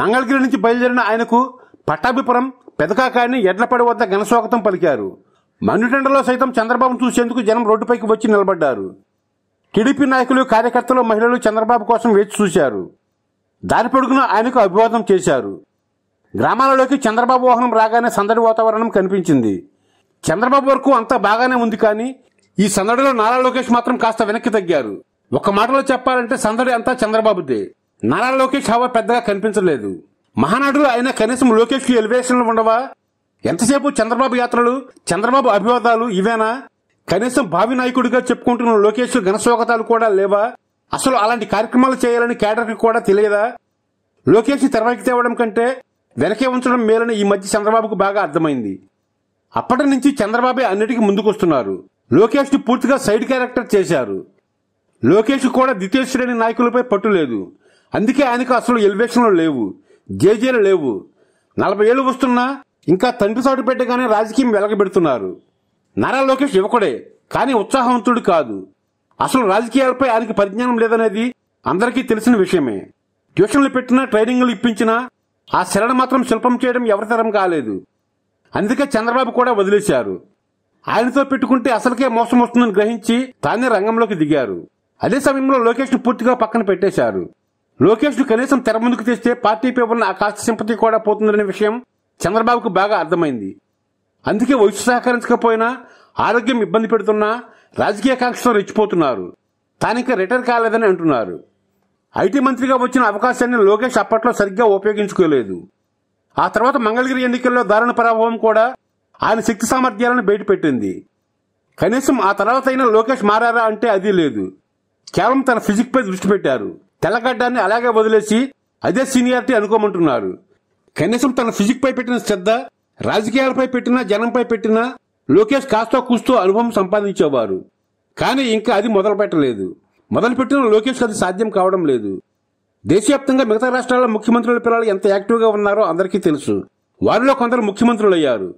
మంగళగిరి నుంచి బయలుదేరిన ఆయనకు పట్టాభిపురం, పెదకాకాయని, ఎడ్లపడి వద్ద ఘన స్వాగతం పలికారు. మండుటెండలో సైతం చంద్రబాబును చూసేందుకు జనం రోడ్డుపైకి వచ్చి నిలబడ్డారు. టీడీపీ నాయకులు, కార్యకర్తలు, మహిళలు చంద్రబాబు కోసం వేచి చూశారు. దారి పొడుగునా ఆయనకు అభివాదం చేశారు. గ్రామాలలోకి చంద్రబాబు వాహనం రాగానే సందడి వాతావరణం కనిపించింది. చంద్రబాబు వరకు అంతా బాగానే ఉంది, కానీ ఈ సందడిలో నారా లోకేష్ మాత్రం కాస్త వెనక్కి తగ్గారు. ఒక మాటలో చెప్పాలంటే సందడి అంతా చంద్రబాబుదే. నారా లోకేష్ హవా పెద్దగా కనిపించలేదు. మహానాడులో ఆయన కనీసం లోకేష్ కి ఎలివేషన్లు ఉండవా? ఎంతసేపు చంద్రబాబు యాత్రలు, చంద్రబాబు అభివాదాలు ఇవేనా? కనీసం భావి నాయకుడిగా చెప్పుకుంటున్న లోకేష్ ఘన స్వాగతాలు కూడా లేవా? అసలు అలాంటి కార్యక్రమాలు చేయాలని కేడర్కి కూడా తెలియదా? లోకేష్ తెరవైకి తేవడం కంటే వెనకే ఉంచడం మేలని ఈ మధ్య చంద్రబాబుకు బాగా అర్థమైంది. అప్పటి నుంచి చంద్రబాబే అన్నిటికీ ముందుకొస్తున్నారు. లోకేష్ ని పూర్తిగా సైడ్ క్యారెక్టర్ చేశారు. లోకేష్ కూడా ద్వితీయ శ్రేణి నాయకులపై పట్టు లేదు. అందుకే ఆయనకు అసలు ఎలివేషన్లు లేవు, జేజేలు లేవు. 40 ఏళ్లు వస్తున్నా ఇంకా తండ్రి సాటు పెట్టగానే రాజకీయం వెలగబెడుతున్నారు. నారా లోకేష్ యువకుడే, కానీ ఉత్సాహవంతుడు కాదు. అసలు రాజకీయాలపై ఆయనకి పరిజ్ఞానం లేదనేది అందరికీ తెలిసిన విషయమే. ట్యూషన్లు పెట్టినా, ట్రైనింగ్లు ఇప్పించినా ఆ శరణ మాత్రం శిల్పం చేయడం ఎవరితరం కాలేదు. అందుకే చంద్రబాబు కూడా వదిలేశారు. ఆయనతో పెట్టుకుంటే అసలుకే మోసం వస్తుందని గ్రహించి తానే రంగంలోకి దిగారు. అదే సమయంలో లోకేష్ ను పూర్తిగా పక్కన పెట్టేశారు. లోకేష్ ను కనీసం తెర ముందుకు తెస్తే పార్టీపై ఉన్న ఆ కాస్త సింపతి కూడా పోతుందనే విషయం చంద్రబాబుకు బాగా అర్థమైంది. అందుకే వయసు సహకరించకపోయినా, ఆరోగ్యం ఇబ్బంది పెడుతున్నా రాజకీయ కాంక్షతో రెచ్చిపోతున్నారు. తానిక రిటైర్ కాలేదని అంటున్నారు. ఐటీ మంత్రిగా వచ్చిన అవకాశాన్ని లోకేష్ అప్పట్లో సరిగ్గా ఉపయోగించుకోలేదు. ఆ తర్వాత మంగళగిరి ఎన్నికల్లో దారుణ పరాభవం కూడా ఆయన శక్తి సామర్థ్యాలను బయటపెట్టింది. కనీసం ఆ తర్వాత అయినా లోకేష్ మారారా అంటే అది లేదు. కేవలం తన ఫిజిక్ పై దృష్టి పెట్టారు. తెల్లగడ్డాన్ని అలాగే వదిలేసి అదే సీనియారిటీ అనుకోమంటున్నారు. కనీసం తన ఫిజిక్ పై పెట్టిన శ్రద్ధ రాజకీయాలపై పెట్టినా, జనంపై పెట్టినా లోకేష్ కాస్తో కూస్తో అనుభవం సంపాదించేవారు. కానీ ఇంకా అది మొదలుపెట్టలేదు. మొదలుపెట్టిన లోకేష్ అది సాధ్యం కావడం లేదు. దేశవ్యాప్తంగా మిగతా రాష్ట్రాల్లో ముఖ్యమంత్రుల పిల్లలు ఎంత యాక్టివ్గా ఉన్నారో అందరికీ తెలుసు. వారిలో కొందరు ముఖ్యమంత్రులయ్యారు.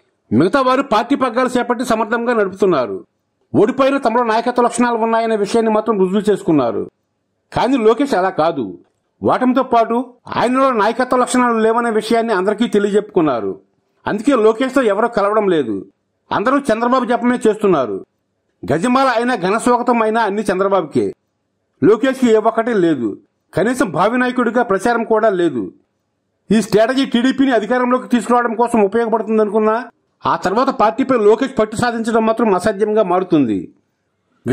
మిగతా వారు పార్టీ పగ్గాలు చేపట్టి సమర్థంగా నడుపుతున్నారు. ఓడిపోయిన తమలో నాయకత్వ లక్షణాలు ఉన్నాయనే విషయాన్ని మాత్రం రుజువు చేసుకున్నారు. కానీ లోకేష్ అలా కాదు. వాటంతో పాటు ఆయనలో నాయకత్వ లక్షణాలు లేవనే విషయాన్ని అందరికీ తెలియజెప్పుకున్నారు. అందుకే లోకేష్తో ఎవరో కలవడం లేదు. అందరూ చంద్రబాబు జపమే చేస్తున్నారు. గజమాల అయినా, ఘన స్వాగతం అయినా అన్ని చంద్రబాబుకే. లోకేష్ కి ఏ ఒక్కటి లేదు. కనీసం భావి నాయకుడిగా ప్రచారం కూడా లేదు. ఈ స్ట్రాటజీ టీడీపీని అధికారంలోకి తీసుకురావడం కోసం ఉపయోగపడుతుందనుకున్నా ఆ తర్వాత పార్టీపై లోకేష్ పట్టు సాధించడం మాత్రం అసాధ్యంగా మారుతుంది.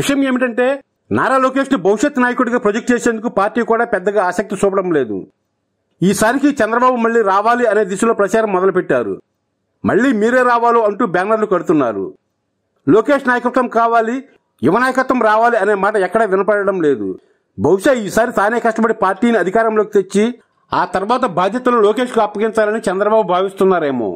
విషయం ఏమిటంటే నారా లోకేష్ ని భవిష్యత్ నాయకుడిగా ప్రొజెక్ట్ చేసేందుకు పార్టీ కూడా పెద్దగా ఆసక్తి చూపడం లేదు. ఈసారికి చంద్రబాబు మళ్లీ రావాలి అనే దిశలో ప్రచారం మొదలుపెట్టారు. మళ్లీ మీరే రావాలో అంటూ బ్యానర్లు కడుతున్నారు. లోకేష్ నాయకత్వం కావాలి, యువ నాయకత్వం రావాలి అనే మాట ఎక్కడా వినపడడం లేదు. బహుశా ఈసారి తానే కష్టపడి పార్టీని అధికారంలోకి తెచ్చి ఆ తర్వాత బాధ్యతలు లోకేష్కు అప్పగించాలని చంద్రబాబు భావిస్తున్నారేమో.